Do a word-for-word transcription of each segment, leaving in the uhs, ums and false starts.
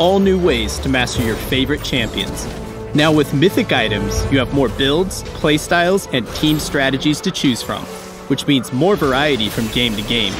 all new ways to master your favorite champions. Now with Mythic items, you have more builds, playstyles, and team strategies to choose from, which means more variety from game to game.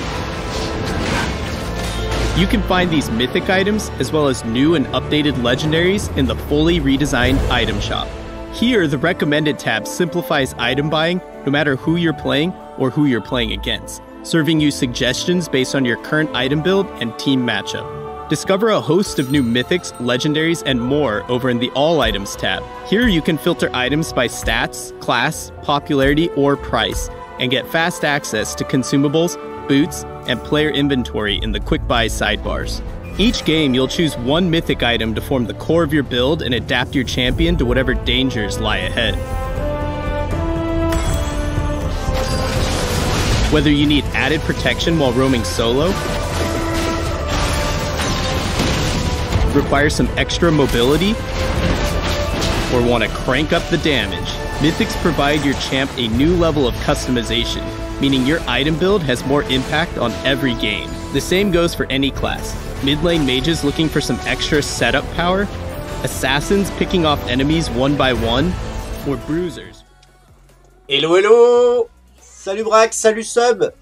You can find these Mythic items as well as new and updated legendaries in the fully redesigned item shop. Here, the recommended tab simplifies item buying no matter who you're playing or who you're playing against, serving you suggestions based on your current item build and team matchup. Discover a host of new mythics, legendaries, and more over in the All Items tab. Here you can filter items by stats, class, popularity, or price, and get fast access to consumables, boots, and player inventory in the Quick Buy sidebars. Each game, you'll choose one mythic item to form the core of your build and adapt your champion to whatever dangers lie ahead. Whether you need added protection while roaming solo, require some extra mobility, or want to crank up the damage, Mythics provide your champ a new level of customization, meaning your item build has more impact on every game. The same goes for any class. Mid lane mages looking for some extra setup power, assassins picking off enemies one by one, or bruisers. Hello, hello! Salut Brax, salut Sub!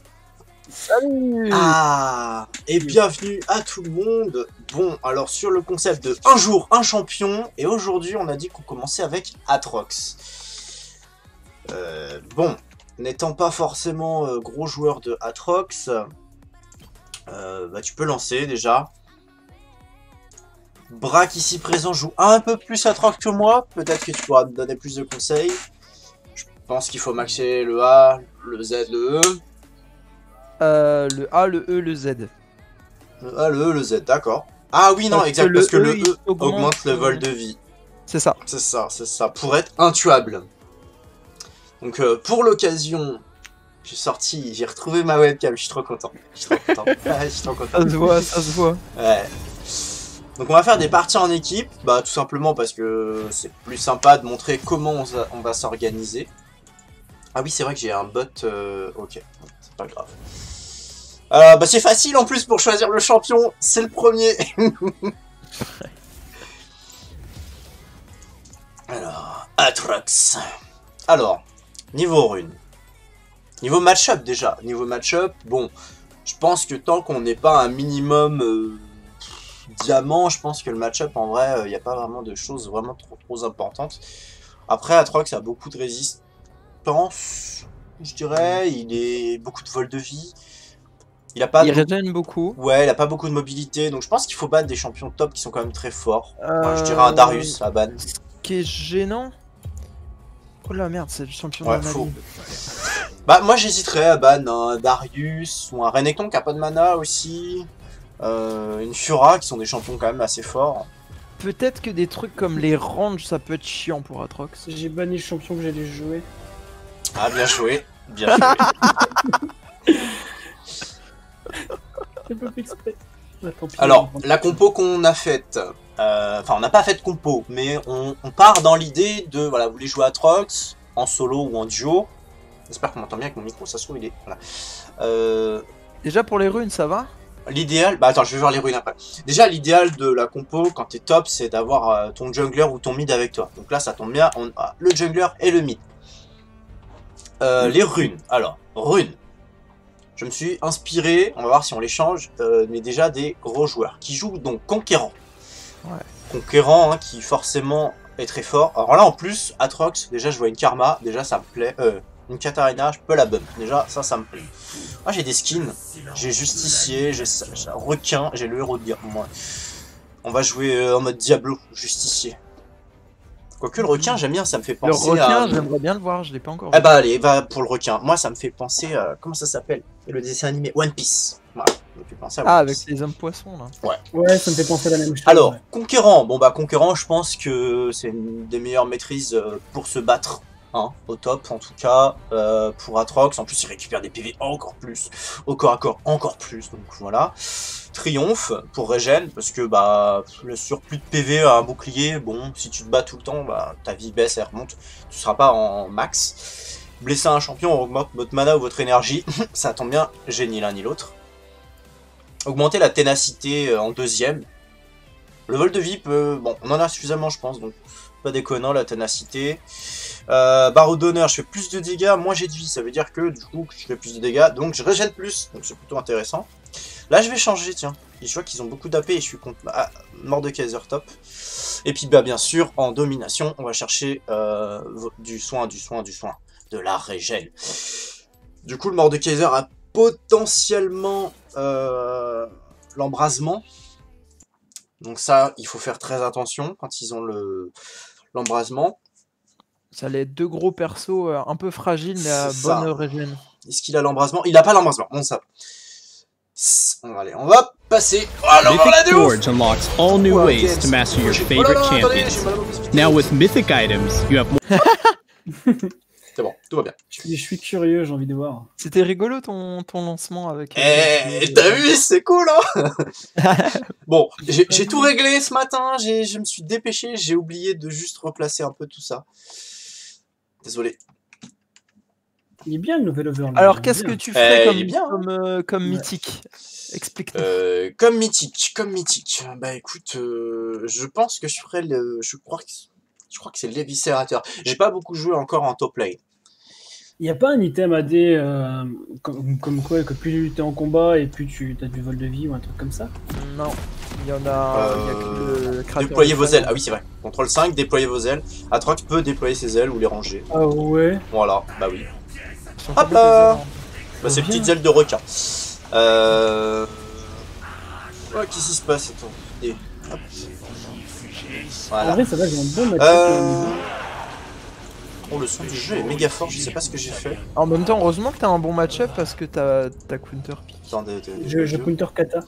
Salut! Ah! Et bienvenue à tout le monde. Bon, alors sur le concept de un jour, un champion, et aujourd'hui on a dit qu'on commençait avec Aatrox. Euh, bon, n'étant pas forcément euh, gros joueur de Aatrox, euh, bah, tu peux lancer déjà. Braque ici présent joue un peu plus Aatrox que moi, peut-être que tu pourras me donner plus de conseils. Je pense qu'il faut maxer le A, le Z, le E. Euh, le A, le E, le Z. Le A, le E, le Z, d'accord. Ah oui, non, parce exact, que parce que le E augmente, augmente le vol de vie. C'est ça. C'est ça, c'est ça, pour être intuable. Donc, euh, pour l'occasion, j'ai sorti, j'ai retrouvé ma webcam, je suis trop content. Je suis trop content. Je suis trop content. Ça se voit, ça se voit. Ouais. Donc, on va faire des parties en équipe, bah tout simplement parce que c'est plus sympa de montrer comment on, on va s'organiser. Ah oui, c'est vrai que j'ai un bot, euh, ok, c'est pas grave. Euh, bah c'est facile en plus pour choisir le champion, c'est le premier. Alors, Aatrox. Alors, niveau rune. Niveau match-up déjà. Niveau match-up, bon, je pense que tant qu'on n'est pas un minimum euh, diamant, je pense que le match-up en vrai, il euh, n'y a pas vraiment de choses vraiment trop, trop importantes. Après, Aatrox a beaucoup de résistance, je dirais. Il est beaucoup de vol de vie. Il a pas. Il de... régène beaucoup. Ouais, il a pas beaucoup de mobilité, donc je pense qu'il faut ban des champions top qui sont quand même très forts. Euh... Enfin, je dirais un Darius à ban. Ce qui est gênant. Oh la merde, c'est le champion. Ouais, faux. Bah moi j'hésiterais à ban un Darius ou un Renekton qui a pas de mana aussi, euh, une Fiora qui sont des champions quand même assez forts. Peut-être que des trucs comme les ranges ça peut être chiant pour Aatrox. J'ai banni le champion que j'allais jouer. Ah bien joué, bien joué. Alors, la compo qu'on a faite, euh, enfin on n'a pas fait de compo, mais on, on part dans l'idée de, voilà, vous voulez jouer Aatrox, en solo ou en duo, j'espère qu'on m'entend bien avec mon micro, ça se trouve il est, voilà. Euh, Déjà pour les runes ça va? L'idéal, bah attends je vais voir les runes après. Déjà l'idéal de la compo quand t'es top c'est d'avoir euh, ton jungler ou ton mid avec toi, donc là ça tombe bien, on a le jungler et le mid. Euh, les runes, alors, runes. Je me suis inspiré, on va voir si on les change, euh, mais déjà des gros joueurs qui jouent donc Conquérant. Ouais. Conquérant hein, qui forcément est très fort. Alors là en plus, Aatrox, déjà je vois une Karma, déjà ça me plaît. Euh, une Katarina, je peux la bump, déjà ça, ça me plaît. Moi ah, j'ai des skins, j'ai Justicier, j'ai Requin, j'ai le héros de guerre. Moi. On va jouer euh, en mode Diablo, Justicier. Quoique le requin, j'aime bien, ça me fait penser à... Le requin, à... j'aimerais bien le voir, je l'ai pas encore vu. Eh bah allez, va pour le requin. Moi, ça me fait penser à... Comment ça s'appelle? Le dessin animé One Piece. Voilà, ça me fait penser à One Ah, avec Piece. Les hommes poissons, là. Ouais. Ouais, ça me fait penser à la même chose. Alors, ouais. Conquérant. Bon bah, Conquérant, je pense que c'est une des meilleures maîtrises pour se battre. Hein, au top, en tout cas, euh, pour Aatrox. En plus, il récupère des P V encore plus. Au corps à corps, encore plus. Donc voilà. Triomphe pour régène, parce que bah le surplus de P V à un bouclier, bon, si tu te bats tout le temps, bah ta vie baisse, elle remonte, tu seras pas en max. Blesser un champion, on augmente votre mana ou votre énergie, ça tombe bien, j'ai ni l'un ni l'autre. Augmenter la ténacité en deuxième, Le vol de vie peut... Bon, on en a suffisamment, je pense, donc pas déconnant, la ténacité. Euh, Barreau d'honneur, je fais plus de dégâts, moins j'ai de vie, ça veut dire que du coup je fais plus de dégâts, donc je régène plus, donc c'est plutôt intéressant. Là je vais changer, tiens, et je vois qu'ils ont beaucoup d'A P et je suis contre... Ah, Mordekaiser top. Et puis bah bien sûr, en domination, on va chercher euh, du soin, du soin, du soin, de la régène. Du coup le Mordekaiser a potentiellement euh, l'embrasement. Donc ça, il faut faire très attention quand ils ont le l'embrasement. Ça les deux gros persos euh, un peu fragiles, mais à bonne régène. Est-ce qu'il a l'embrasement? Il n'a pas l'embrasement, bon ça. On va aller, on va passer. Oh alors on l'a de ouf. Mythic Forge unlocks all new ways to master your favorite champions. Now with mythic items, you have more. C'est bon, tout va bien. Je suis, je suis curieux, j'ai envie de voir. C'était rigolo ton, ton lancement avec... Eh, hey, t'as vu, c'est cool, hein. Bon, j'ai tout réglé ce matin, je me suis dépêché, j'ai oublié de juste replacer un peu tout ça. Désolé. Il est bien le nouvel overlay. Alors, qu'est-ce que tu fais eh, comme, bien, comme, euh, comme ouais. mythique? Explique-nous. Euh, comme mythique, comme mythique. Bah écoute, euh, je pense que je ferai le... Je crois que... Je crois que c'est l'éviscérateur. J'ai pas beaucoup joué encore en top lane. Il n'y a pas un item A D euh, comme, comme quoi que plus tu es en combat et plus tu as du vol de vie ou un truc comme ça? Non, il y en a... Euh... Y a que le déployez vos ailes. Ah oui, c'est vrai. contrôle cinq, déployez vos ailes. Aatrox peut déployer ses ailes ou les ranger. Ah ouais? Voilà, bah oui. Hop là. Bah c'est petites ailes de requin. Euh... Oh, qu'est-ce qui se passe? Attends. Et... Hop. Voilà. En vrai, ça va, j'ai un bon match. Euh... Oh, le son du jeu est méga fort, je sais pas ce que j'ai fait. En même temps, heureusement que t'as un bon match-up parce que t'as counter pick. Je, je counter kata.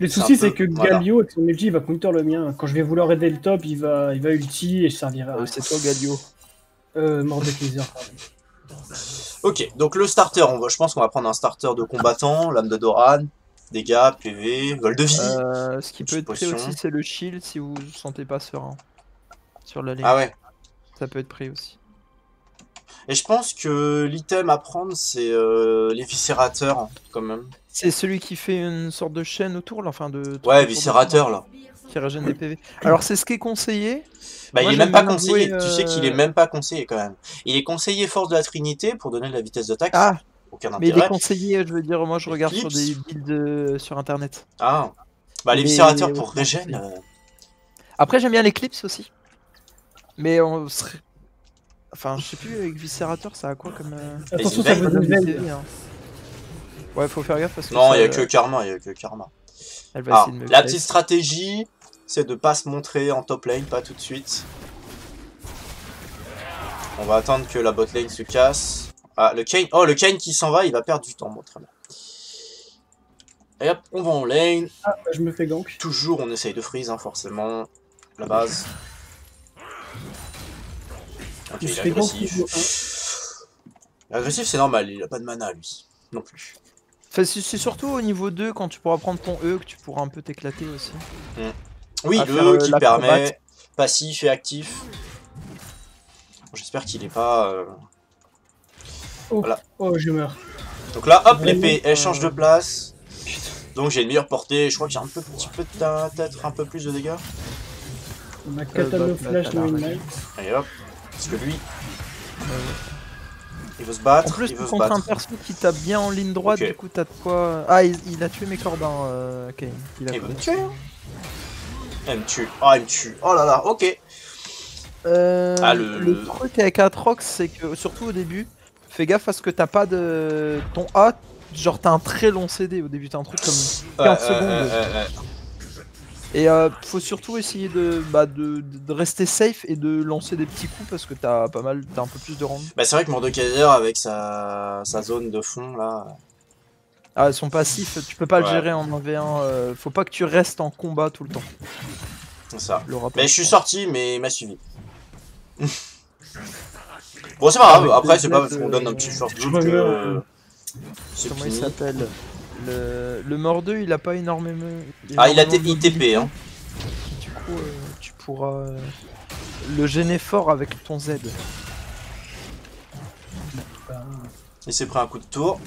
Le souci, c'est que Galio, voilà. Avec son ulti, il va counter le mien. Quand je vais vouloir aider le top, il va, il va ulti et je servirai à... Euh, c'est toi, Galio. Euh, Mordekaiser, pardon. Ok, donc le starter, on va, je pense qu'on va prendre un starter de combattant, lame de Doran. Dégâts, P V, vol de vie. Euh, ce qui peut être pris aussi, c'est le shield si vous vous sentez pas serein sur la ligne. Ah ouais. Ça peut être pris aussi. Et je pense que l'item à prendre, c'est euh, l'éviscérateur quand même. C'est celui qui fait une sorte de chaîne autour, là, enfin de. Ouais, éviscérateur là. Qui régène des P V. Alors c'est ce qui est conseillé. Bah moi, il est même pas conseillé. Jouer, euh... Tu sais qu'il est même pas conseillé quand même. Il est conseillé Force de la Trinité pour donner de la vitesse d'attaque. Ah. Aucun intérêt. Mais les conseillers, je veux dire, moi je Eclipse. Regarde sur des builds euh, sur internet. Ah, bah l'éviscérateur mais... pour régène. Euh... Après, j'aime bien l'éclipse aussi. Mais on serait. Enfin, je sais plus, l'éviscérateur ça a quoi comme. Euh... Attention, ça veut dire. Hein. Ouais, faut faire gaffe parce que. Non, il n'y a que Karma, il n'y a que Karma. Elle va Alors, la petite stratégie, c'est de pas se montrer en top lane, pas tout de suite. On va attendre que la bot lane se casse. Ah, le Kayn. Oh, le Kayn qui s'en va, il va perdre du temps. Bon, très bien. Et hop, on va en lane. Ah, je me fais gank. Toujours, on essaye de freeze, hein, forcément. La base. Ok, il est agressif. Agressif, c'est normal, il a pas de mana, lui. Non plus. Enfin, c'est surtout au niveau deux, quand tu pourras prendre ton E, que tu pourras un peu t'éclater aussi. Mmh. Oui, à le E qui permet combat. Passif et actif. J'espère qu'il est pas... Euh... Oh, voilà. Oh, je meurs. Donc là, hop, l'épée, elle change de place. Donc j'ai une meilleure portée. Je crois que j'ai un peu, petit peu, peut-être un peu plus de dégâts. On a Katano Flash dans le night. Allez hop, parce que lui, il veut se battre. En plus, il veut se battre. Un perso qui tape bien en ligne droite, okay. Du coup t'as de quoi. Ah, il, il a tué mes corbins, euh, Kane. Il va me tuer. Elle me tue. Ah, oh, elle me tue. Oh là là, ok. Euh, ah, le... le truc avec Aatrox, c'est que surtout au début. Fais gaffe parce que t'as pas de... Ton A, genre t'as un très long C D au début, t'as un truc comme quinze secondes. Euh, euh, euh, et euh, faut surtout essayer de, bah, de, de rester safe et de lancer des petits coups parce que t'as pas mal, t'as un peu plus de range. Bah c'est vrai que Mordekaiser avec sa, sa zone de fond là... Ah son passif, tu peux pas ouais. Le gérer en un v un, euh, faut pas que tu restes en combat tout le temps. C'est ça. Mais je suis sorti mais il m'a suivi. Bon c'est pas grave, après c'est pas parce qu'on donne un petit short que... Euh, comment il s'appelle le... le mordeux il a pas énormément... Ah il a I T P hein. Du coup euh, tu pourras le gêner fort avec ton Z. Il s'est pris un coup de tour.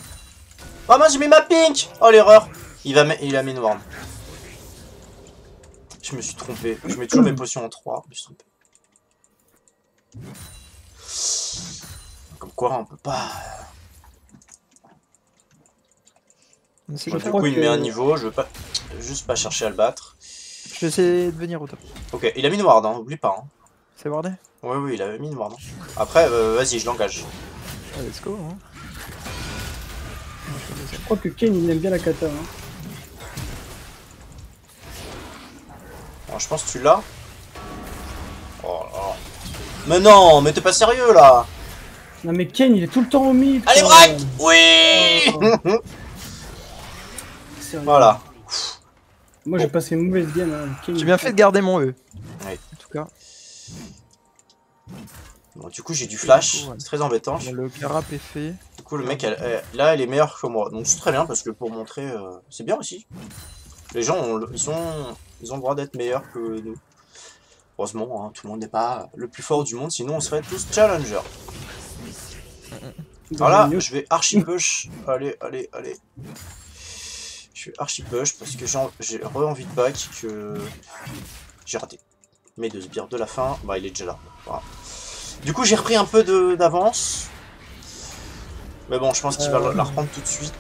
Oh moi j'ai mis ma pink. Oh l'erreur. Il va il a mis une worm. Je je me suis trompé. Je mets toujours mes potions en trois. Je me suis trompé. Comme quoi, on peut pas... Si je du coup, il que... met un niveau. Je veux pas... juste pas chercher à le battre. Je vais essayer de venir au top. Ok, il a mis noir, hein, n'oublie pas. Hein. C'est bordé. Oui, oui, il avait mis noir. Après, euh, vas-y, je l'engage. Ah, let's go. Hein. Je crois que Kayn, il aime bien la kata. Hein. Alors, je pense que tu l'as. Oh là là. Mais non, mais t'es pas sérieux là. Non, mais Kayn, il est tout le temps au mid. Allez, braque. Oui. Oh, voilà. Moi j'ai oh. passé une mauvaise game. Hein. J'ai bien fait de garder mon E. Ouais. En tout cas. Bon, du coup j'ai du flash, ouais. C'est très embêtant. Je... Le carap est fait. Du coup le mec elle, elle, là elle est meilleure que moi. Donc c'est très bien parce que pour montrer euh, c'est bien aussi. Les gens ont, ils, sont, ils ont le droit d'être meilleurs que nous. Heureusement hein, tout le monde n'est pas le plus fort du monde sinon on serait tous challengers. Voilà, je vais archi push. Allez, allez, allez. Je suis archi push parce que j'ai re envie de back que j'ai raté. Mes deux sbires de la fin, bah il est déjà là. Voilà. Du coup j'ai repris un peu d'avance. Mais bon je pense qu'il euh... va la reprendre tout de suite.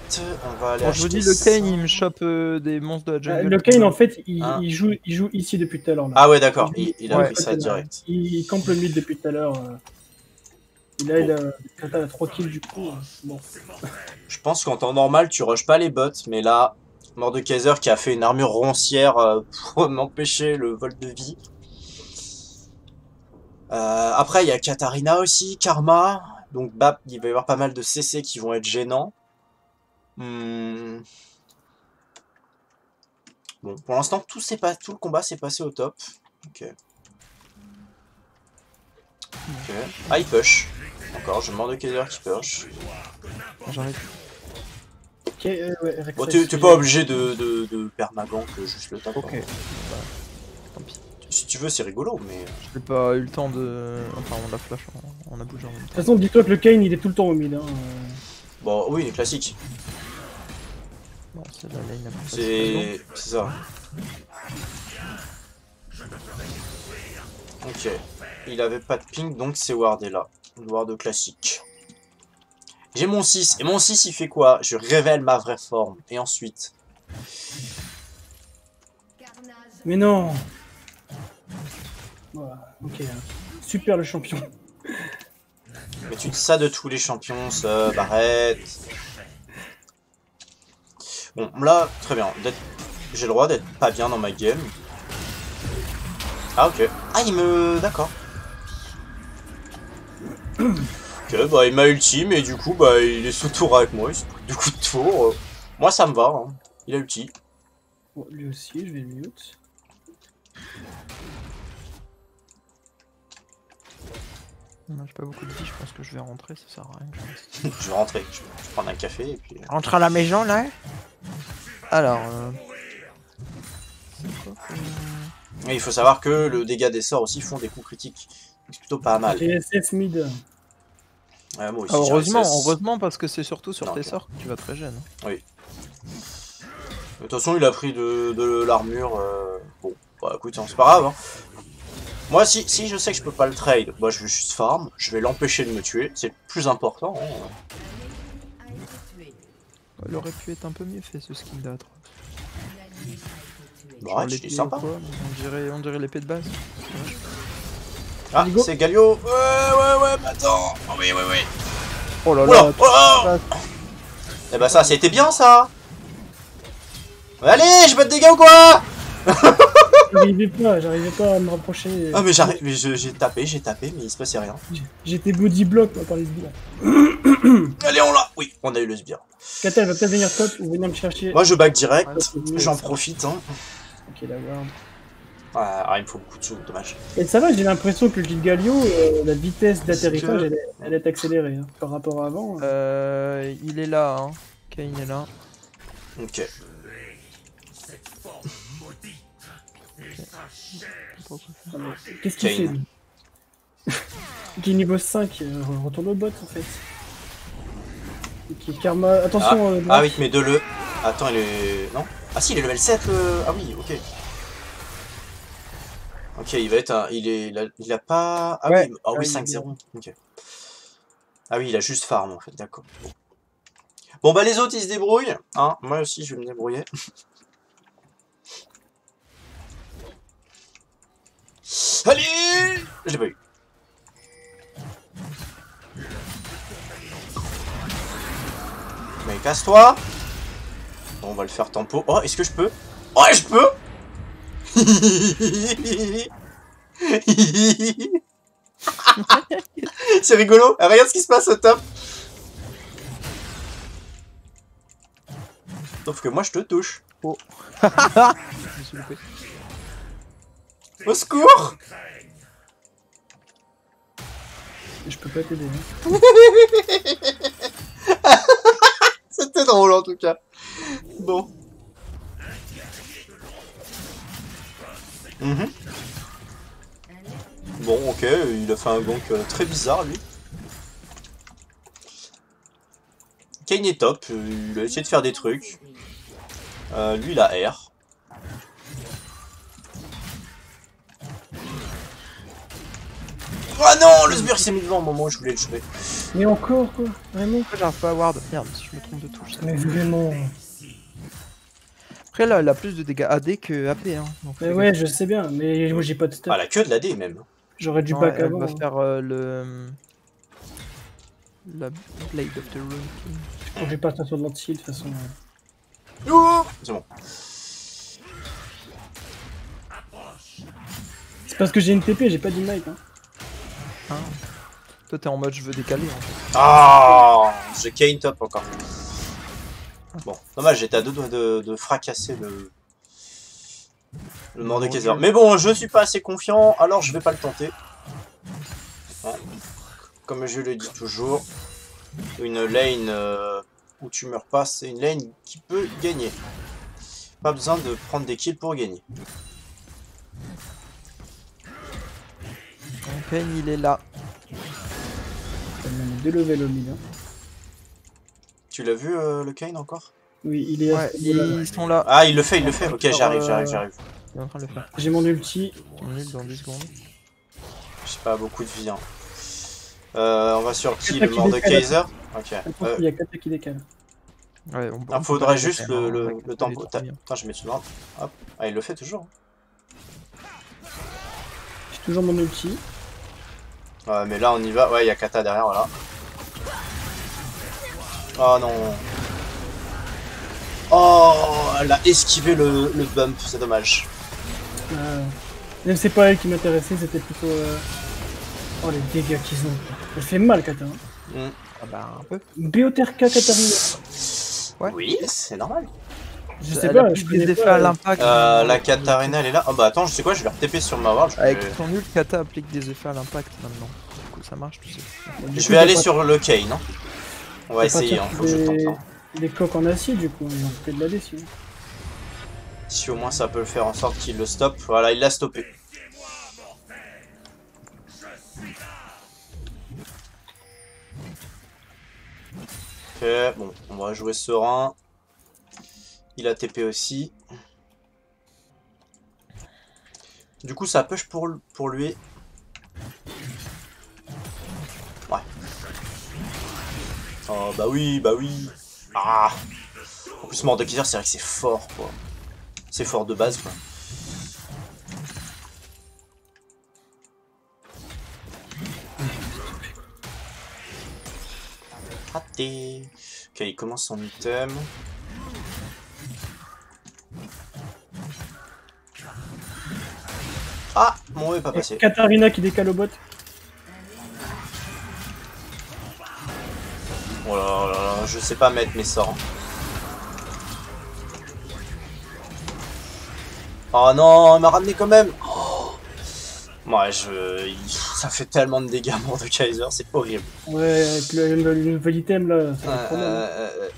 On va aller bon, je vous dis le Kayn il me chope euh, des monstres de la jungle. Euh, le Kayn en fait il, hein il, joue, il joue ici depuis tout à l'heure. Ah ouais d'accord, il, il a ouais, pris ça direct. Il, il campe le mid depuis tout à l'heure. Il a, bon. il a trois kills du coup. Bon. Je pense qu'en temps normal tu rushes pas les bots mais là... Mordekaiser qui a fait une armure roncière pour m'empêcher le vol de vie. Euh, après, il y a Katarina aussi, Karma. Donc, bah, il va y avoir pas mal de C C qui vont être gênants. Hmm. Bon, pour l'instant, tout, pas... tout le combat s'est passé au top. Ok. Ok. Ah, il push. Encore, je Mordekaiser qui push. J'en ai plus. Okay, euh, ouais, bon, t'es pas obligé de, de, de permagank juste le temps. Ok. Hein. Bah, tant pis. Si tu veux, c'est rigolo, mais. J'ai pas eu le temps de. Enfin, on a flash, on a bougé en même temps. De toute façon, dis-toi que le Kayn il est tout le temps au mid. Hein. Bon, oui, il est classique. Bon, c'est la lane après. C'est. C'est ça. Ok. Il avait pas de ping, donc c'est wardé là. Ward classique. J'ai mon six, et mon six il fait quoi? Je révèle ma vraie forme, et ensuite... Mais non! Voilà, ok, super le champion. Mais tu dis ça de tous les champions, ça, Barrett. Bon, là, très bien, j'ai le droit d'être pas bien dans ma game. Ah ok, ah il me... d'accord. Okay, bah, il m'a ulti, mais du coup, bah, il est sous tour avec moi, il se pris du coup de tour. Euh, moi, ça me va, hein. Il a ulti. Bon, lui aussi, je vais mute. Non, j'ai pas beaucoup de vie, je pense que je vais rentrer, ça sert à rien. Je, je vais rentrer, je vais prendre un café et puis... Rentre à la maison, là. Alors... Euh... Quoi, que... Et il faut savoir que le dégât des sorts aussi font des coups critiques. C'est plutôt pas mal. Et S F mid. Ouais, moi aussi, ah, heureusement, heureusement, parce que c'est surtout sur non, tes okay. sorts que tu vas très gêne. Oui. De toute façon, il a pris de, de l'armure. Euh... Bon, bah écoute, c'est pas grave. Hein. Moi, si, si je sais que je peux pas le trade, moi bah, je vais juste farm. Je vais l'empêcher de me tuer. C'est le plus important. Hein. Il aurait pu être un peu mieux fait ce skin d'Aatrox. Bah, il est sympa. Quoi, on dirait, on dirait l'épée de base. Ouais. Ah, c'est Galio. Ouais, ouais, ouais, mais attends. Oh oui, oui, oui. Oh là là. Oh là. Eh bah ça, c'était bien, ça. Allez, je mets de dégâts ou quoi? J'arrivais pas, j'arrivais pas à me rapprocher. Ah, mais j'arrive, mais j'ai tapé, j'ai tapé, mais il se passait rien. J'étais body block par les sbires. Allez, on l'a. Oui, on a eu le sbire. Kata, elle va peut-être venir top ou venir me chercher. Moi, je back direct. J'en profite, hein. Ok, la ward. Ah, il me faut beaucoup de sous, dommage. Et ça va, j'ai l'impression que le Gilles Galio, euh, la vitesse d'atterrissage, que... elle, elle est accélérée hein, par rapport à avant. Hein. Euh, il est là, hein. Kayn est là. Ok. Qu'est-ce qu'il fait, lui? Qui est niveau cinq, euh, retourne au bot en fait. Qui est Karma. Attention. Ah, euh, ah oui, mais de le. Attends, il est. Non? Ah si, il est level sept. Euh... Ah oui, ok. Ok, il va être un... Il, est... il, a... il a pas... Ah ouais, oui, ah, oui cinq zéro. Ok. Ah oui, il a juste farm en fait, d'accord. Bon. bon bah les autres ils se débrouillent. Hein, moi aussi je vais me débrouiller. Allez, je l'ai pas eu. Mais casse-toi. Bon, on va le faire tempo. Oh, est-ce que je peux? Oh, je peux. C'est rigolo. Ah, regarde ce qui se passe au top. Sauf que moi je te touche. Oh. Au secours. Je peux pas t'aider. C'était drôle en tout cas. Bon. Mmh. Bon, ok, il a fait un gank euh, très bizarre lui. Kayn est top, euh, il a essayé de faire des trucs. Euh, lui il a R. Oh non, le sbire s'est mis devant au moment où je voulais le choper. Mais encore quoi, vraiment en fait, j'arrive pas à ward. Merde, si je me trompe de touche. Mais vraiment. Après là, elle a plus de dégâts A D que A P. Hein. Donc, mais ouais, je sais bien, mais moi j'ai pas de stuff. Ah, la queue de l'A D même. J'aurais dû back avant. On va faire euh, le. La Blade of the Rune. Je crois que j'ai pas attention de l'anti de toute façon. Ouh, c'est bon. C'est parce que j'ai une T P, j'ai pas d'ignite. Hein. Hein. Toi t'es en mode je veux décaler en fait. Oh, j'ai Kayn top encore. Bon, dommage, j'étais à deux doigts de, de fracasser le, le Mordekaiser. Mais bon, je suis pas assez confiant, alors je vais pas le tenter. Bon. Comme je le dis toujours, une lane euh, où tu meurs pas, c'est une lane qui peut gagner. Pas besoin de prendre des kills pour gagner. Kayn, il est là. De lever le mid. Tu l'as vu euh, le Kayn encore? Oui, il est. Ouais, il est... Ils sont là. Ah, il le fait, il le fait. Ok, j'arrive, j'arrive, j'arrive. J'ai mon ulti. On est dans dix secondes. J'ai pas beaucoup de vie. Hein. Euh, on va sur qui? Le Mordekaiser? Ok. Euh... Il y a quatre qui décalent. Ouais, on peut. Il faudrait juste le, le, le tempo. Putain, je mets tout le monde. Hop. Ah, il le fait toujours. J'ai toujours mon ulti. Ouais, mais là on y va. Ouais, il y a Kata derrière, voilà. Oh non. Oh, elle a esquivé le, le bump, c'est dommage. Euh, même c'est pas elle qui m'intéressait, c'était plutôt... Euh... Oh, les dégâts qu'ils ont. Elle fait mal, Kata. Hein. Mm. Ah bah, un peu. B O T R K Katarina. Ouais. Oui, c'est normal. Je sais elle pas, je des effets à l'impact. Euh, la Katarina elle est là. Ah oh bah attends, je sais quoi, je vais leur T P sur ma ward. Avec vais... ton ult, Kata applique des effets à l'impact maintenant. Du coup ça marche, tu sais. Je coup, vais aller pas... sur le Kayn, non? On va essayer, hein, faut des... que je tente. Hein. Des coques en acier du coup, ils ont fait de la déçue. Si au moins ça peut le faire en sorte qu'il le stoppe. Voilà, il l'a stoppé. Ok, bon, on va jouer serein. Il a T P aussi. Du coup, ça push pour, pour lui. Ouais. Oh, bah oui, bah oui. Ah. En plus, Mordekaiser, c'est vrai que c'est fort, quoi. C'est fort de base, quoi. Raté. Ok, il commence son item. Ah, mon web est pas passé. Katarina qui décale au bot. Oh là là là, je sais pas mettre mes sorts. Oh non, il m'a ramené quand même. Oh. Ouais, je... Ça fait tellement de dégâts, Mordekaiser, c'est horrible. Ouais, avec le, le, le nouvel item là, c'est un problème. Euh, euh...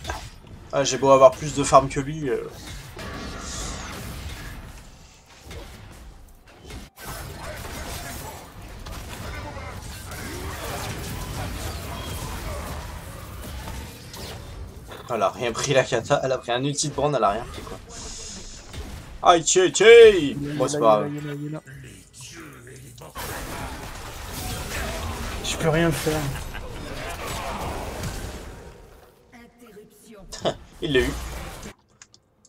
Ah, j'ai beau avoir plus de farm que lui. Euh... Elle a rien pris la Kata, elle a pris un ulti de brand, elle a rien pris quoi. Aïe tché tché. Bon c'est pas grave. Je peux rien faire. Il l'a eu.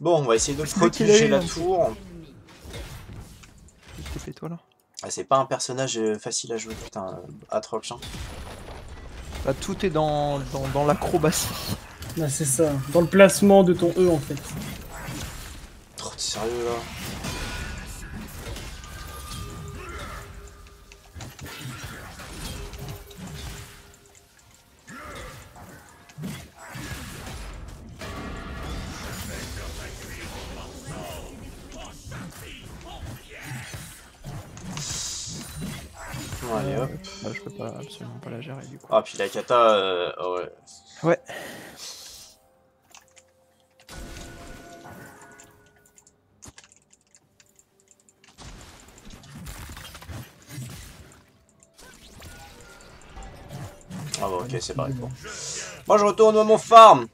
Bon, on va essayer de protéger la tour. Qu'est-ce que fais toi là? Ah, c'est pas un personnage facile à jouer, putain, Aatrox. Hein. Là, tout est dans, dans, dans l'acrobatie. Là, c'est ça, dans le placement de ton E en fait. Oh, t'es sérieux là? Allez, hop. Bah, je peux pas, absolument pas la gérer du coup. Ah puis la kata, euh, oh ouais. Ouais. Ah bon, ok, c'est pareil. Bon. Moi je retourne à mon farm.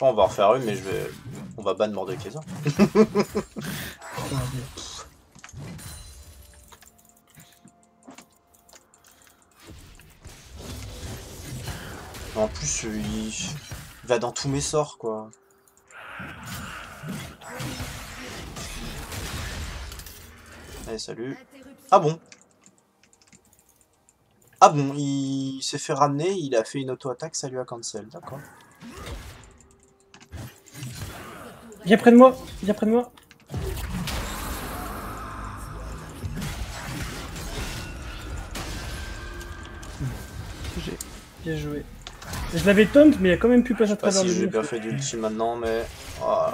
On va en refaire une, mais je vais. On va ban Mordekaiser. En plus, il... il va dans tous mes sorts, quoi. Allez, salut. Ah bon? Ah bon, il s'est fait ramener, il a fait une auto-attaque, ça lui a cancel, d'accord. Viens près de moi, viens près de moi. J'ai bien joué. Je l'avais taunt, mais il a quand même pu passer à travers le jeu. Je sais pas si j'ai bien fait d'ulti maintenant, mais... Oh.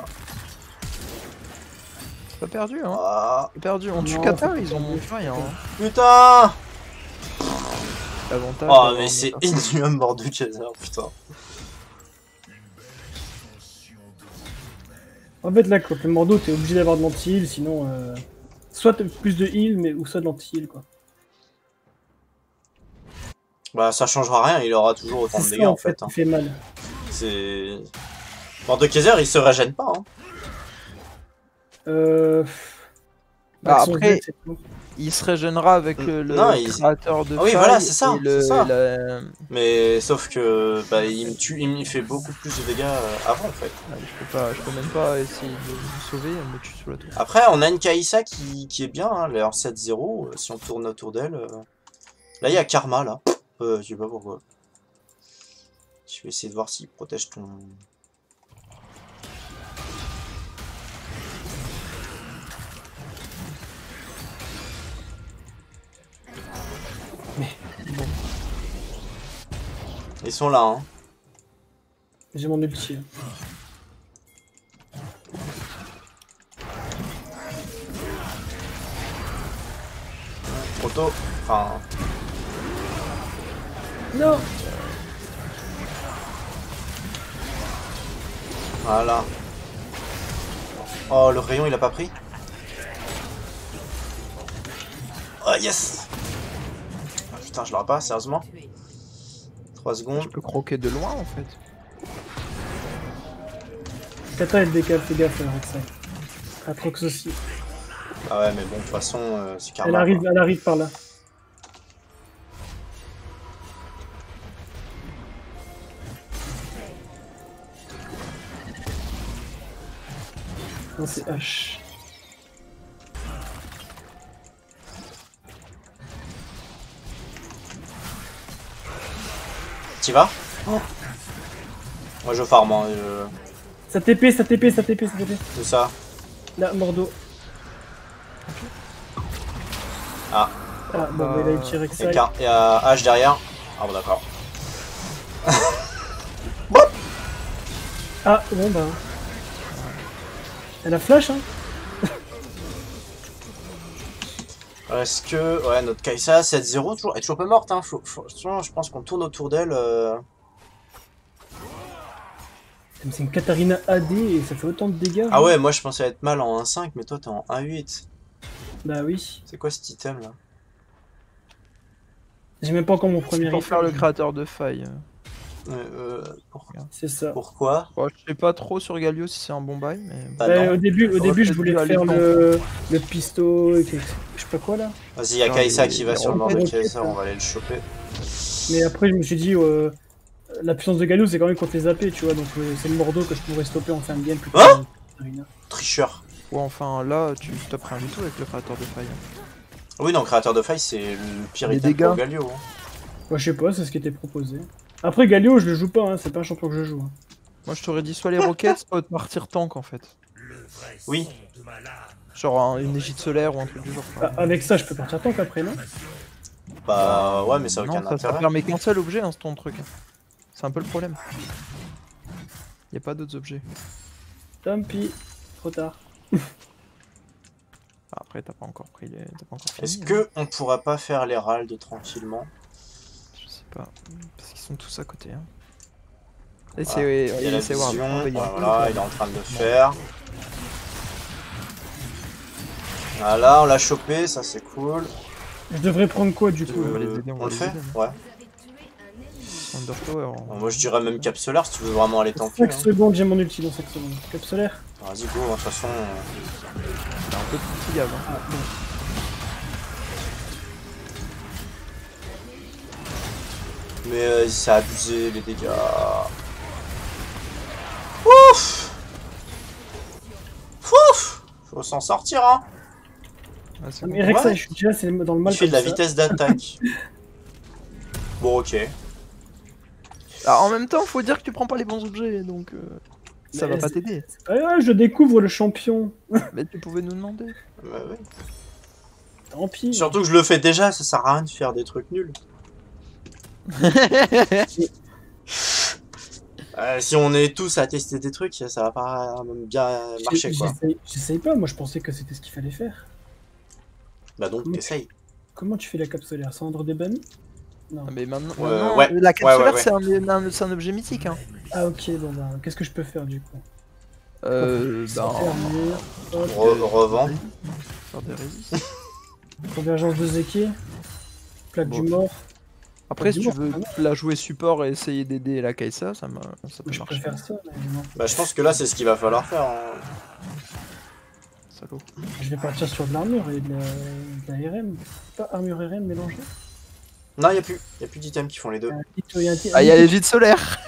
C'est pas perdu, hein. Ah. C'est perdu, on tue Kata, ils ont mon fire. Hein. Putain. L'avantage... Oh, mais c'est énorme Mordekaiser, putain. En fait, là, quand le Mordo, t'es obligé d'avoir de l'anti-heal, sinon. Euh, soit plus de heal, mais, ou soit de l'anti-heal, quoi. Bah, ça changera rien, il aura toujours autant de dégâts, en fait. Ça hein. fait mal. C'est. Mordekaiser, il se régène pas, hein. Euh. Bah, bah après, jeu, il se régénera avec euh, le non, créateur il... de faille. Ah oui, voilà, c'est ça, le... ça. La... Mais sauf que bah, il me tue, il me fait beaucoup plus de dégâts avant en fait. Ah, je, peux pas, je peux même pas essayer de me sauver, elle me tue sous la tour. Après, on a une Kai'Sa qui, qui est bien, hein, elle est en sept zéro, si on tourne autour d'elle. Euh... Là, il y a Karma, là. Euh, je sais pas pourquoi. Je vais essayer de voir s'il protège ton... Bon. Ils sont là, hein. J'ai mon ulti. Trop tôt. Enfin... Non. Voilà. Oh, le rayon, il a pas pris. Oh, yes. Putain, je l'aurai pas, sérieusement. trois secondes. Je peux croquer de loin en fait. Kata elle décale, fais gaffe avec ça. Aatrox aussi. Ah ouais, mais bon, de toute façon, euh, c'est Karma. Elle arrive, quoi. Elle arrive par là. Non, c'est H. T'y vas? Oh. Moi je farm, hein, je... Ça T P, ça T P, ça T P, ça T P. C'est ça. Là, Mordo. Ah. Ah, bon, euh... bah, il a eu tiré que ça. Et il y a H derrière. Ah bon, d'accord. Ah, bon bah... Elle a flash, hein. Est-ce que... Ouais, notre Kai'Sa, sept zéro, toujours... elle est toujours pas morte, hein. Faut... Faut... Je pense qu'on tourne autour d'elle... Euh... C'est une Katarina A D et ça fait autant de dégâts. Ah hein. Ouais, moi je pensais être mal en un cinq, mais toi t'es en un huit. Bah oui. C'est quoi cet item là? J'ai même pas encore mon premier item. Pour faire le créateur de faille. Ouais, euh, pour... C'est ça. Pourquoi bon, je sais pas trop sur Galio si c'est un bon bail, mais... Bah, bah, au début, au début je voulais faire le... le pisto, et... je sais pas quoi là. Vas-y, y'a Kai'Sa qui va sur le Mordekaiser, on va aller le choper. Mais après je me suis dit, euh, la puissance de Galio c'est quand même contre les A P, tu vois, donc euh, c'est le Mordo que je pourrais stopper en fin de game plutôt. Hein que... Tricheur. Ouais, enfin là, tu stoppes rien du tout avec le créateur de faille. Oui, non, créateur de faille c'est le pire item pour Galio. Hein. Moi je sais pas, c'est ce qui était proposé. Après Galio je le joue pas, hein, c'est pas un champion que je joue. Hein. Moi je t'aurais dit soit les roquettes, soit de partir tank en fait. Oui. Genre un, une égide solaire ou un truc du genre. Bah, avec ça je peux partir tank après, non? Bah ouais mais ça n'a aucun intérêt. Ça permet qu'un seul objet, hein, c'est ton truc. C'est un peu le problème. Y'a pas d'autres objets. Tant pis, trop tard. Après t'as pas encore pris les... Est-ce que on pourra pas faire les raldes tranquillement? Parce qu'ils sont tous à côté. Hein. Et voilà. Oui, il y a la vision, voilà, voilà, il est en train de le faire. Voilà, on l'a chopé, ça c'est cool. Je devrais prendre quoi du coup? euh, On, on le fait, ouais. Bon, moi je dirais même Capsulaire si tu veux vraiment aller tanker. cinq hein. secondes, j'ai mon ulti dans cinq secondes. Capsulaire. Vas-y go, de toute façon... C'est un peu de petit gave, hein. Ah, bon. Mais euh, ça a abusé les dégâts. Ouf! Ouf! Faut s'en sortir, hein! Ah, mais Rex, ouais. Je suis déjà dans le mal. Il fait de la ça. vitesse d'attaque. Bon, ok. Alors, en même temps, faut dire que tu prends pas les bons objets, donc euh, ça va pas t'aider. Ah, je découvre le champion. Mais tu pouvais nous demander. Bah ouais. Tant pis. Surtout que je le fais déjà, ça sert à rien de faire des trucs nuls. euh, si on est tous à tester des trucs, ça va pas bien marcher quoi. J'essaye pas, moi je pensais que c'était ce qu'il fallait faire. Bah donc t'essayes. Comment tu fais la cape solaire sans rendre des bannis? Non. Ah, mais maintenant, euh, non, ouais. La cape ouais, solaire ouais, ouais. c'est un, un objet mythique hein. Ah ok, bon bah qu'est-ce que je peux faire du coup? Euh... Bah... Re Revend. Convergence de Zeki. Plaque bon. du mort. Après, si tu veux la jouer support et essayer d'aider la Kai'Sa, ça, ça peut je marcher. Préfère ça, mais non. Bah, je pense que là, c'est ce qu'il va falloir faire. Hein. Salaud. Je vais partir sur de l'armure et de la, de la R M. Pas armure R M mélangée. Non, y'a plus. Y'a plus d'items qui font les deux. Euh, ah, y'a les vides solaires.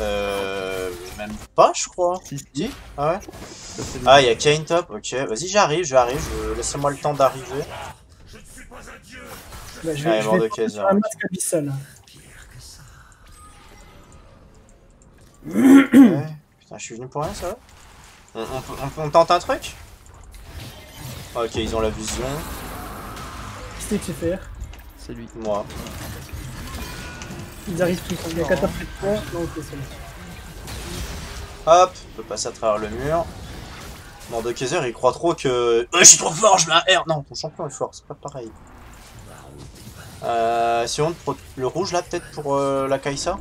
Euh. Même pas, je crois. Si, si. Ah ouais. Ah, y'a Kayn top. Ok, vas-y, j'arrive, j'arrive. Laissez-moi le temps d'arriver. Bah, je vais, ah, je vais caisse, un masque abyssal. Ouais. Putain, je suis venu pour rien, ça va? on, on, on, on tente un truc? Ok, ils ont la vision. Qui c'est que c'est faire? C'est lui. Moi. Ils arrivent tous, il y a catapultes de points. Non, ok, c'est lui. Hop, on peut passer à travers le mur. Mordekaiser, il croit trop que... Euh, je suis trop fort, je mets un R! Non, ton champion est fort, c'est pas pareil. Euh, si on prend le rouge là peut-être pour euh, la Kai'Sa.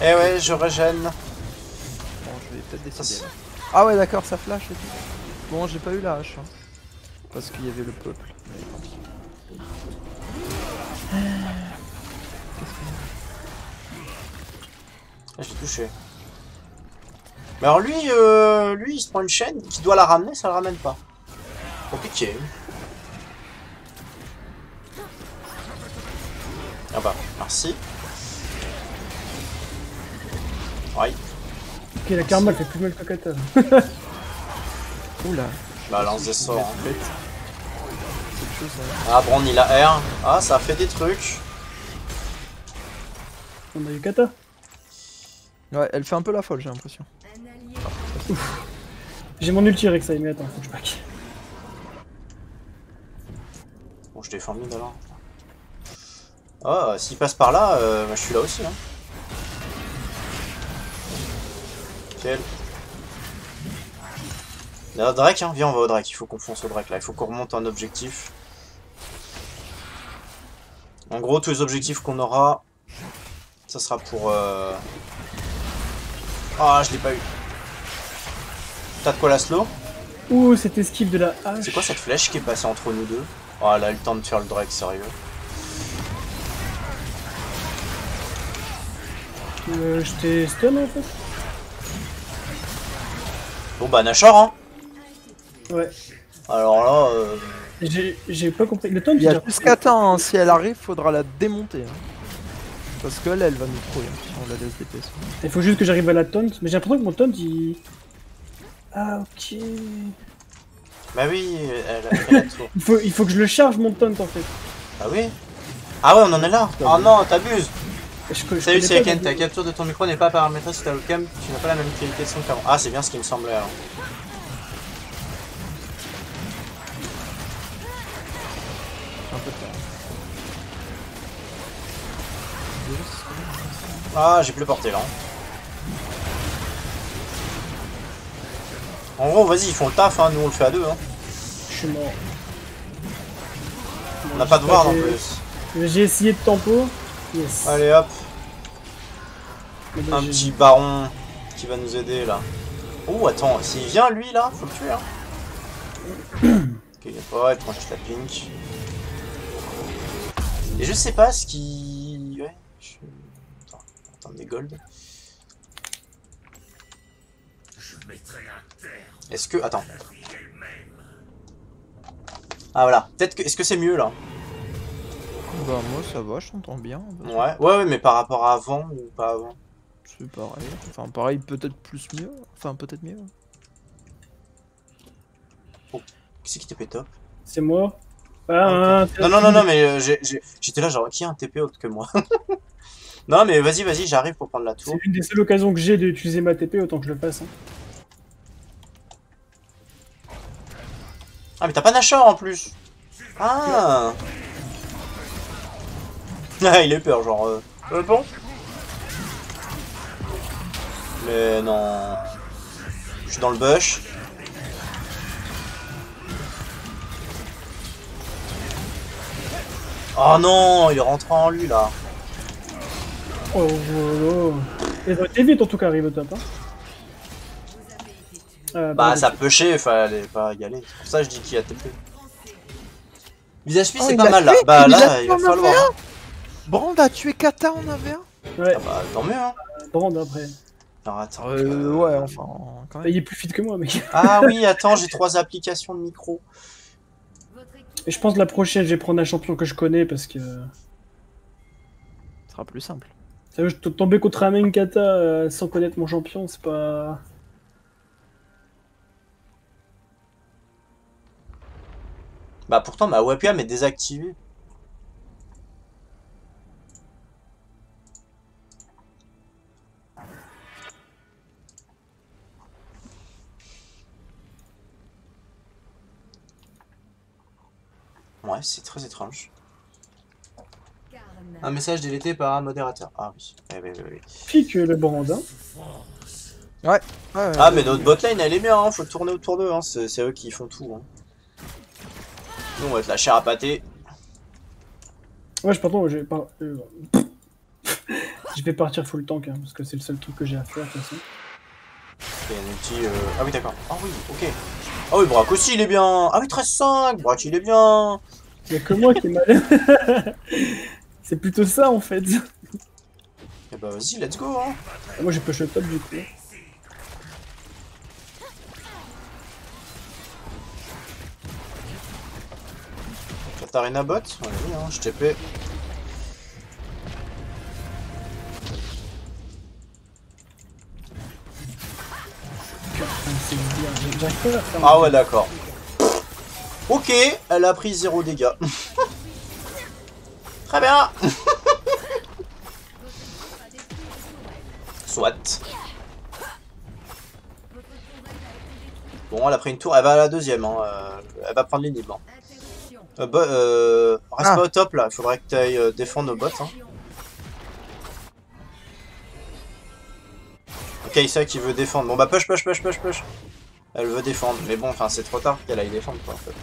Eh ouais, je régène. Bon, je vais peut-être décider. Ah ouais, d'accord, ça flash et tout. Bon, j'ai pas eu la hache, hein, parce qu'il y avait le peuple. Ah, j'ai touché. Mais alors lui, euh, lui, il se prend une chaîne qui doit la ramener, ça la ramène pas. Compliqué. Ah bah, merci. Ouais. Ok, la Karma elle fait plus mal que Katana. Oula. Bah, lance des sorts en fait. Ah, Brand il a R. Ah, ça fait des trucs. On a eu Kata. Ouais, elle fait un peu la folle, j'ai l'impression. J'ai mon ulti Rek'Sai, mais attends, faut que je pack. Bon, je défends mid alors. Oh, s'il passe par là, euh, bah, je suis là aussi. Hein. Nickel. Là, Drake, hein, viens, on va au Drake. Il faut qu'on fonce au Drake là. Il faut qu'on remonte un objectif. En gros, tous les objectifs qu'on aura, ça sera pour. Euh... Ah, je l'ai pas eu. T'as de quoi la slow? Ouh, cette esquive de la hache. C'est quoi cette flèche qui est passée entre nous deux? Oh, elle a eu le temps de faire le drake, sérieux. Euh, je t'ai stun en fait. Bon bah Nashor hein. Ouais. Alors là euh... j'ai pas compris. Le temps de... Il y a plus qu'à temps, hein. Si elle arrive, faudra la démonter. Hein. Parce que là elle va nous trouver si on la laisse D P S. Il faut juste que j'arrive à la taunt, mais j'ai l'impression que mon taunt il... Ah ok. Bah oui, elle a fait la tour. il, faut, il faut que je le charge mon taunt en fait. Ah oui. Ah ouais on en est là. Ah oh, non t'abuses. Salut, c'est Ken, ta capture de ton micro n'est pas paramétrée si t'as le cam, tu n'as pas la même qualité de son qu'avant. Ah, c'est bien ce qui me semblait alors. Un peu tard. Ah, j'ai plus le porté là. En gros, vas-y, ils font le taf, hein. Nous on le fait à deux. Hein. Je suis mort. On n'a pas de voir en plus. J'ai essayé de tempo. Yes. Allez hop, un petit baron qui va nous aider là. Oh attends, s'il vient lui là, faut le tuer hein. Ok, il prend juste la pink. Et je sais pas ce qui... Ouais, je... Attends, attends des golds. Est-ce que... Attends. Ah voilà, peut-être que... Est-ce que c'est mieux là? Bah moi ça va, je t'entends bien. Ouais, ouais, ouais, mais par rapport à avant ou pas avant? C'est pareil, enfin pareil, peut-être plus mieux, enfin peut-être mieux. Oh, qui c'est qui T P top? C'est moi. Ah, okay. Non, non, non, non, mais euh, j'étais là genre, qui a un T P autre que moi? Non mais vas-y, vas-y, j'arrive pour prendre la tour. C'est une des seules occasions que j'ai d'utiliser ma T P, autant que je le fasse. Hein. Ah mais t'as pas Nashor en plus. Ah ouais. Ah, il a eu peur, genre. Euh... Euh, bon. Mais non. Je suis dans le bush. Oh non, il est rentré en lui là. Oh, oh, oh. T'es vite en tout cas, arrive au top. Hein. Euh, bah, ça pêchait, fallait pas y aller. C'est pour ça que je dis qu'il a T P. Visage-P, c'est pas mal là. Bah là, il va falloir. Brand a tué Kata en A V un. Ouais. Ah bah tant mieux hein. Brand après. Non attends. Euh, euh, ouais enfin quand même. Il est plus fit que moi mec. Ah oui attends, j'ai trois applications de micro. Et je pense que la prochaine je vais prendre un champion que je connais parce que... Ce sera plus simple. Ça veut je tomber contre un main Kata euh, sans connaître mon champion, c'est pas... Bah pourtant ma W P A m'est désactivée. Ouais, c'est très étrange. Un message délété par un modérateur. Ah oui. Eh, oui, oui, oui. Pique le brandin. Ouais. ouais ah, ouais, mais notre botlane, elle est bien, hein. Faut tourner autour d'eux. Hein. C'est eux qui font tout. Hein. Nous, on va être la chair à pâté. Ouais, je pardon, je vais, par... euh... je vais partir full tank, hein, parce que c'est le seul truc que j'ai à faire, de toute façon. Okay, petit, euh... Ah oui, d'accord. Ah oui, ok. Ah oui, Braque aussi, il est bien. Ah oui, treize cinq, Braque, il est bien. Y'a que moi qui est mal. C'est plutôt ça en fait. Et bah vas-y, let's go hein. Ah, moi j'ai push le top du coup. Katarina bot. Allez, hein, je T P. Ah ouais d'accord. Ok, elle a pris zéro dégâts. Très bien. Soit. Bon, elle a pris une tour, elle va à la deuxième, hein. Elle va prendre l'inhib. Hein. Euh, bah, euh, reste ah. pas au top là, il faudrait que tu ailles euh, défendre nos bots. Hein. Kai'Sa qui veut défendre. Bon bah push, push, push, push, push. Elle veut défendre, mais bon, enfin c'est trop tard qu'elle aille défendre quoi en fait.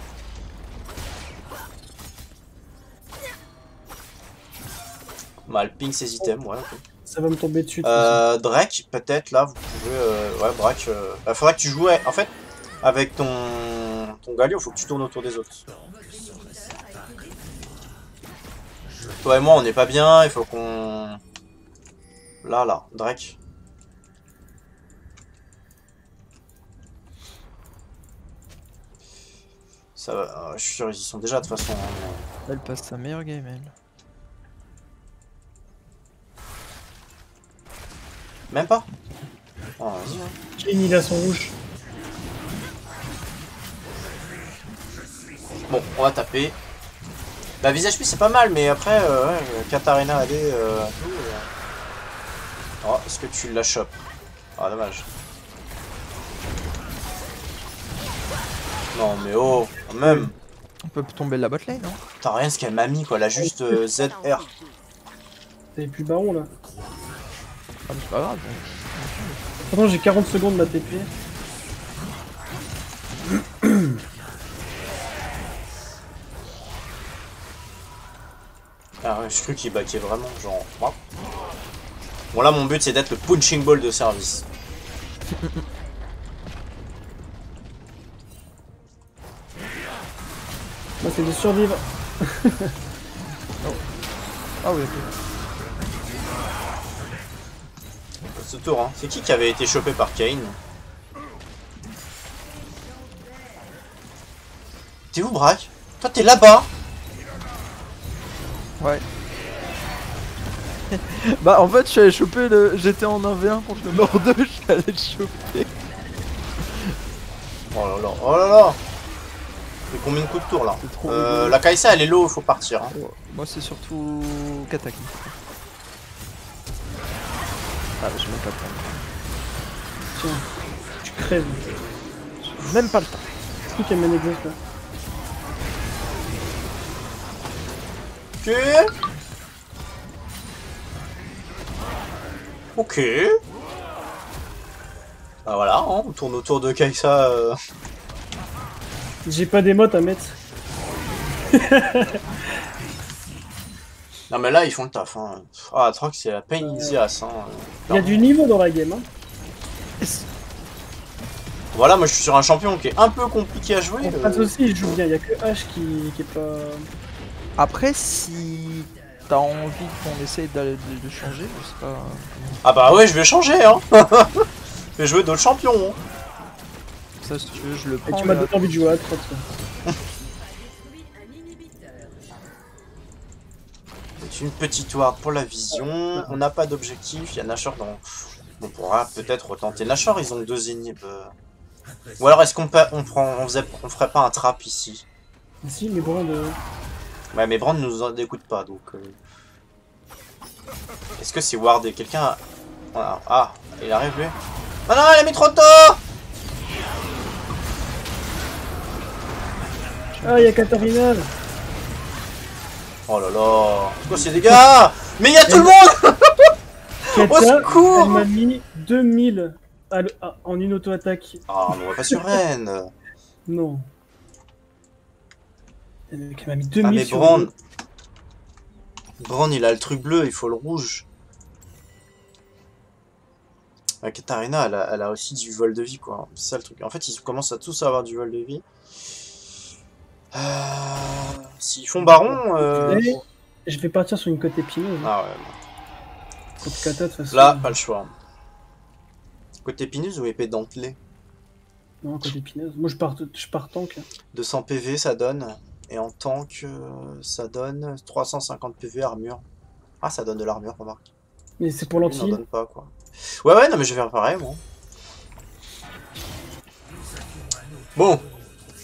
Bah elle ping ses items, ouais. Okay. Ça va me tomber dessus. Euh, Drake, peut-être là, vous pouvez... Euh... Ouais, Drake... Euh... Faudrait que tu joues... En fait, Avec ton, ton Galio, faut que tu tournes autour des autres. Toi et moi, on n'est pas bien, il faut qu'on... Là, là, Drake. Ça va, euh, je suis sûr, ils y sont déjà de toute façon. Euh... Elle passe sa meilleure game, elle. Même pas. Oh, vas-y. Kayn, il a son rouge. Bon, on va taper. Bah, visage H P c'est pas mal, mais après, euh, ouais, Katarina, allez. Euh... Oh, est-ce que tu la chopes? Ah, dommage. Non, mais oh, quand même. On peut tomber de la botlane, non? T'as rien, ce qu'elle m'a mis, quoi. Elle a juste euh, Z R. T'avais plus baron, là. Ah, c'est pas grave. Attends, j'ai quarante secondes de la T P. Ah ouais, je crois qu'il baquait vraiment, genre... Bon là, mon but, c'est d'être le punching ball de service. Moi, c'est de survivre. Oh. Ah oui, ok. Ce tour, hein. C'est qui qui avait été chopé par Kayn? T'es où, Braque? Toi, t'es là-bas. Ouais. Bah en fait je suis allé choper le... J'étais en un v un contre le Mordeux, je suis allé le choper. Oh là là, oh là là. C'est combien de coups de tour là? euh, La Kai'Sa elle est low, faut partir hein. Oh, moi c'est surtout... Kataki. Ah j'ai même pas le temps. Tiens, tu crèves. Même pas le temps. C'est qui qui amène l'exos là? Ok. Ok. Bah voilà, hein, on tourne autour de Kai'Sa. Euh... J'ai pas d'émote à mettre. Non mais là ils font le taf. Hein. Ah Aatrox c'est la peine Isias. Il y a du niveau dans la game. Hein. Voilà, moi je suis sur un champion qui est un peu compliqué à jouer. Pas de soucis, il joue bien, il y a que H qui, qui est pas... Après, si t'as envie qu'on essaye de, de, de changer, je sais pas... Ah bah ouais, je vais changer, hein. Je vais jouer d'autres champions, hein. Ça, si tu veux, je le prends. Et tu m'as donné envie de jouer à Aatrox. C'est une petite ward pour la vision, on n'a pas d'objectif, il y a Nashor dans... On pourra peut-être retenter Nashor, ils ont deux inhibs. Ou alors, est-ce qu'on on prend... on faisait... on ferait pas un trap ici? Si, mais bon, le... Ouais mais Brand nous en écoute pas donc... Euh... Est-ce que c'est Ward et quelqu'un... Voilà. Ah, il arrive lui. Ah non, il a mis trop tôt. Ah, il y a Katarina. Oh là là. C'est quoi ces dégâts? Mais il y a tout le monde. Au secours. Elle m'a mis deux mille en une auto-attaque. Ah, mais on va pas sur Rennes. Non. Qui m'a mis deux mille. Ah mais Brand, Brand il a le truc bleu, il faut le rouge. La Katarina elle a, elle a aussi du vol de vie quoi, c'est ça le truc. En fait ils commencent à tous avoir du vol de vie. Euh... S'ils font baron... Euh... Je vais partir sur une côte épineuse. Ah ouais. Bon. Côte kata de toute façon. Là pas le choix. Côte épineuse ou épée dentelée? Non côte épineuse, moi je pars, je pars tank. deux cents P V ça donne. Et en tank, euh, ça donne trois cent cinquante P V armure. Ah, ça donne de l'armure, remarque. Mais c'est pour l'anti. Ça donne pas, quoi. Ouais, ouais, non, mais je vais faire pareil, bon. Bon.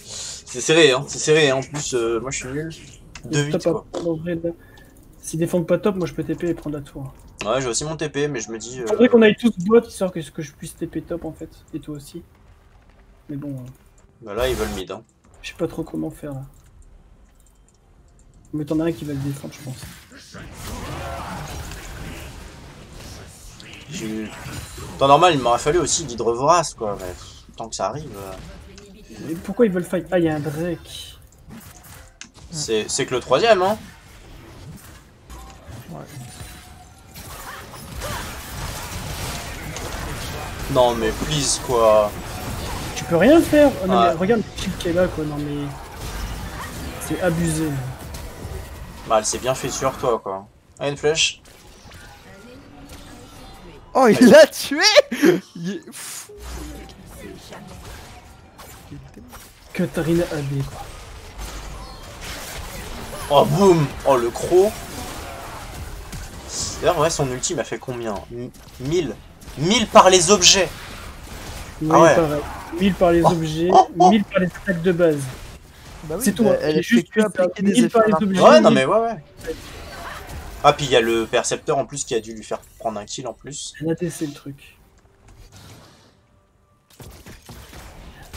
C'est serré, hein. C'est serré, hein. En plus, euh, moi, je suis nul. deux huit, quoi. S'ils défendent pas top, moi, je peux T P et prendre la tour. Ouais, j'ai aussi mon T P, mais je me dis... Euh... Faudrait qu'on aille tous bot, histoire que, que je puisse T P top, en fait. Et toi aussi. Mais bon... Euh... Bah là, ils veulent mid, hein. Je sais pas trop comment faire, là. Mais t'en as un qui va le défendre, je pense. Du... Temps normal, il m'aurait fallu aussi l'hydre vorace, quoi. Mais tant que ça arrive. Mais pourquoi ils veulent fight? Ah, il y a un break. C'est que le troisième, hein. Ouais. Non, mais please, quoi. Tu peux rien faire. Oh, non, ouais. Mais regarde le type qui est là, quoi. Non, mais. C'est abusé. Bah, elle s'est bien fait sur toi, quoi. Ah, une flèche. Oh, il l'a tué. Il est fou. Katarina A D, quoi. Oh, boum. Oh, le croc. D'ailleurs, ouais, son ultime a fait combien? Mille. Mille par les objets. Oui, ah ouais. Pareil. mille par les oh, objets, oh, oh. mille par les attaques de base. Bah oui, c'est tout, elle est juste que appliquer des effets. Par les objets, ouais, non mais ouais, ouais. Ah, puis il y a le percepteur en plus qui a dû lui faire prendre un kill en plus. Elle a testé le truc.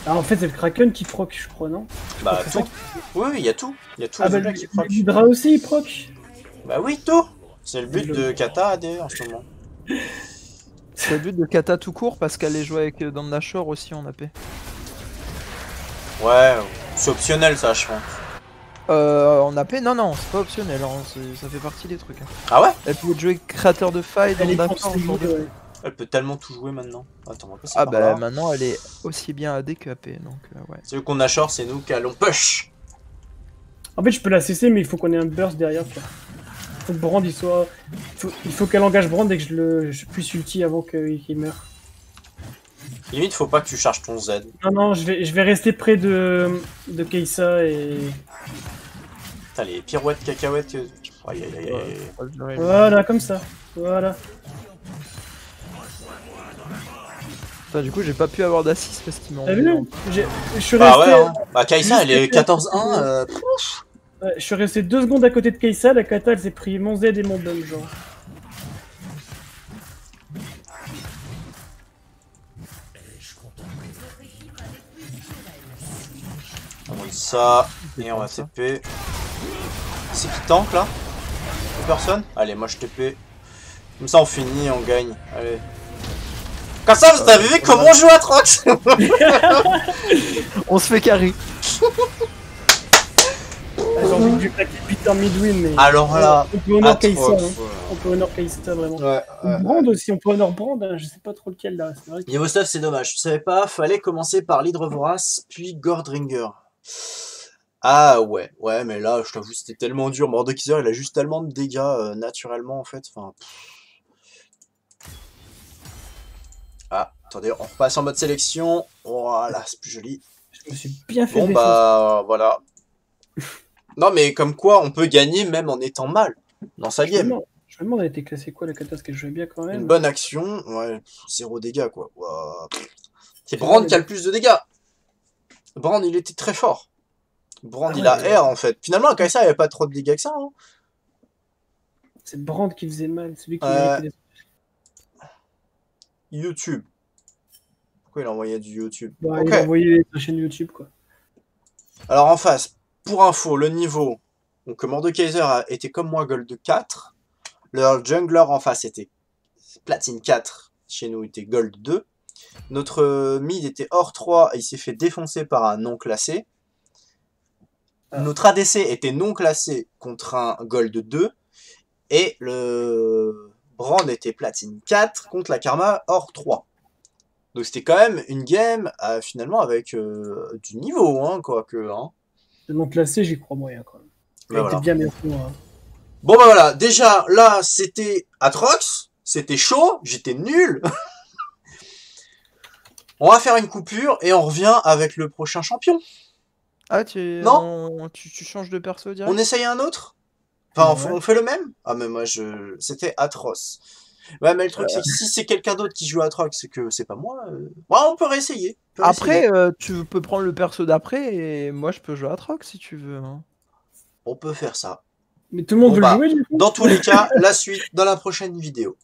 Ah, en fait, c'est le Kraken qui proc, je crois, non? Bah, tout. Oui, il y a tout. Il y a tout. Ah, bah, le Hydra aussi, il proc. Bah, oui, tout. C'est le but le... de Kata A D en ce moment. C'est le but de Kata tout court parce qu'elle est jouée avec Dandashore aussi en A P. Ouais, c'est optionnel ça, je pense. Euh, en A P, non, non, c'est pas optionnel, hein, ça fait partie des trucs. Hein. Ah ouais? Elle peut jouer Créateur de faille, Dandashore aujourd'hui. Ouais. Elle peut tellement tout jouer maintenant. Attends, on va passer ah par bah là. Maintenant elle est aussi bien A D que A P, donc euh, ouais. C'est qu'on a short, c'est nous qui allons push. En fait, je peux la cesser, mais il faut qu'on ait un burst derrière. Quoi. Faut que Brand il soit. Faut... Il faut qu'elle engage Brand et que je le je puisse ulti avant qu'il meure. Limite, faut pas que tu charges ton Z. Non, non, je vais, je vais rester près de, de Kai'Sa et. Putain, les pirouettes, cacahuètes. Aïe, aïe, aïe. Voilà, comme ça. Voilà. Putain, du coup, j'ai pas pu avoir d'assist parce qu'il m'en. T'as vu? Je suis resté. Ah ouais, hein. Bah, Kai'Sa, elle est quatorze un. Euh... Ouais, je suis resté deux secondes à côté de Kai'Sa, la Kata elle s'est pris mon Z et mon Dom, genre. On va ça, et on va T P. C'est qui tank là? Personne? Allez, moi je T P. Comme ça on finit, on gagne. Allez. Comme ça, vous avez vu comment on joue à Trox. On se fait carry. J'ai envie que je plaque Peter Midwin, mais. Alors là, on peut honor Kai'Sa, hein. On peut honor Kai'Sa vraiment. Ouais, ouais. Brand aussi, on peut honor Brand, hein. Je sais pas trop lequel là. Vrai que... Niveau stuff, c'est dommage. Je savais pas, fallait commencer par l'hydre vorace, puis Gordringer. Ah ouais, ouais, mais là, je t'avoue, c'était tellement dur. Mordekaiser, il a juste tellement de dégâts euh, naturellement en fait. Enfin. Pff. Ah, attendez, on repasse en mode sélection. Voilà, c'est plus joli. Je me suis bien fait. Bon bah, euh, voilà. Non mais comme quoi on peut gagner même en étant mal dans sa game. Je me demande, elle était classée quoi la catastrophe, qu'elle jouait bien quand même. Une bonne action, ouais, zéro dégâts quoi. Wow. C'est Brand qui a le plus de dégâts. Brand il était très fort. Brand ah, il ouais, a R en fait. Finalement avec ça il n'y avait pas trop de dégâts que ça. Hein. C'est Brand qui faisait mal, celui qui euh... des... YouTube. Pourquoi il envoyait du YouTube? Bah, okay. Il envoyait la chaîne YouTube quoi. Alors en face. Pour info, le niveau, donc Mordekaiser était comme moi Gold quatre, leur jungler en face était Platine quatre, chez nous était Gold deux, notre mid était Or trois et il s'est fait défoncer par un non classé, notre A D C était non classé contre un Gold deux, et le Brand était Platine quatre contre la Karma Or trois. Donc c'était quand même une game euh, finalement avec euh, du niveau, hein, quoi que... Hein. Non classé, j'y crois moyen quand même. Bah voilà. Bien meilleur que moi. Bon bah voilà, déjà là c'était Aatrox, c'était chaud, j'étais nul. On va faire une coupure et on revient avec le prochain champion. Ah tu non on... tu, tu changes de perso direct. On essaye un autre. Enfin ouais. on, on fait le même. Ah mais moi je c'était Aatrox. Ouais mais le truc euh... c'est que si c'est quelqu'un d'autre qui joue Aatrox, c'est que c'est pas moi. Euh... Ouais, on peut réessayer. Après, euh, tu peux prendre le perso d'après et moi je peux jouer à Aatrox si tu veux. Hein. On peut faire ça. Mais tout le monde bon, veut bah, le jouer du coup. Dans tous les cas, la suite dans la prochaine vidéo.